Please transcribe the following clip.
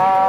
God,